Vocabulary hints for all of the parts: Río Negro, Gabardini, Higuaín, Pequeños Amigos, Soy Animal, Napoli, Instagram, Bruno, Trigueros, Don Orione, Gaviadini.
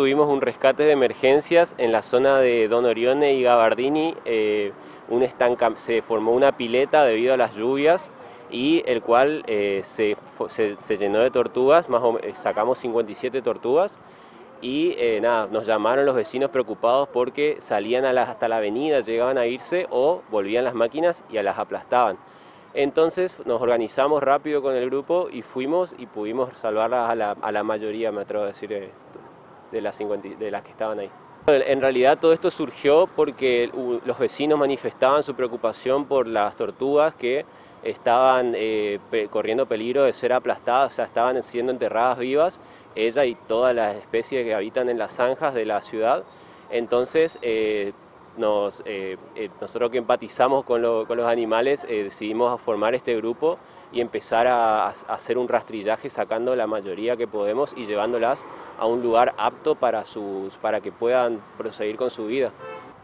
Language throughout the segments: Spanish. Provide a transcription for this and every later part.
Tuvimos un rescate de emergencias en la zona de Don Orione y Gabardini, se formó una pileta debido a las lluvias y el cual se llenó de tortugas, sacamos 57 tortugas y nos llamaron los vecinos preocupados porque salían hasta la avenida, llegaban a irse o volvían las máquinas y las aplastaban. Entonces nos organizamos rápido con el grupo y fuimos y pudimos salvarlas a la mayoría, me atrevo a decir, de las que estaban ahí. En realidad todo esto surgió porque los vecinos manifestaban su preocupación por las tortugas que estaban corriendo peligro de ser aplastadas, o sea, estaban siendo enterradas vivas, ella y todas las especies que habitan en las zanjas de la ciudad. Entonces nosotros que empatizamos con los animales decidimos formar este grupo y empezar a hacer un rastrillaje sacando la mayoría que podemos y llevándolas a un lugar apto para que puedan proseguir con su vida.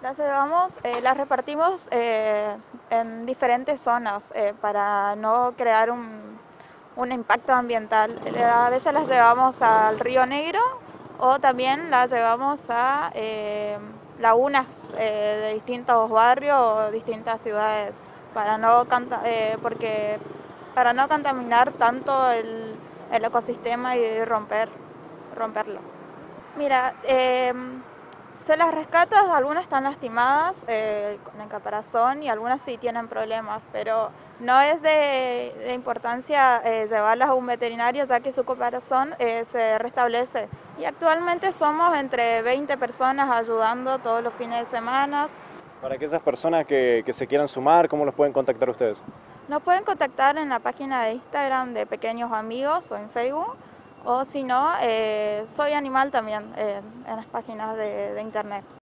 Las llevamos, las repartimos en diferentes zonas para no crear un impacto ambiental. A veces las llevamos al Río Negro o también las llevamos a lagunas de distintos barrios o distintas ciudades para no contaminar tanto el ecosistema y romperlo. Mira, se las rescata, algunas están lastimadas con el caparazón y algunas sí tienen problemas, pero no es de importancia llevarlas a un veterinario ya que su caparazón se restablece. Y actualmente somos entre 20 personas ayudando todos los fines de semana. Para aquellas personas que se quieran sumar, ¿cómo los pueden contactar ustedes? Nos pueden contactar en la página de Instagram de Pequeños Amigos o en Facebook, o si no, Soy Animal también en las páginas de Internet.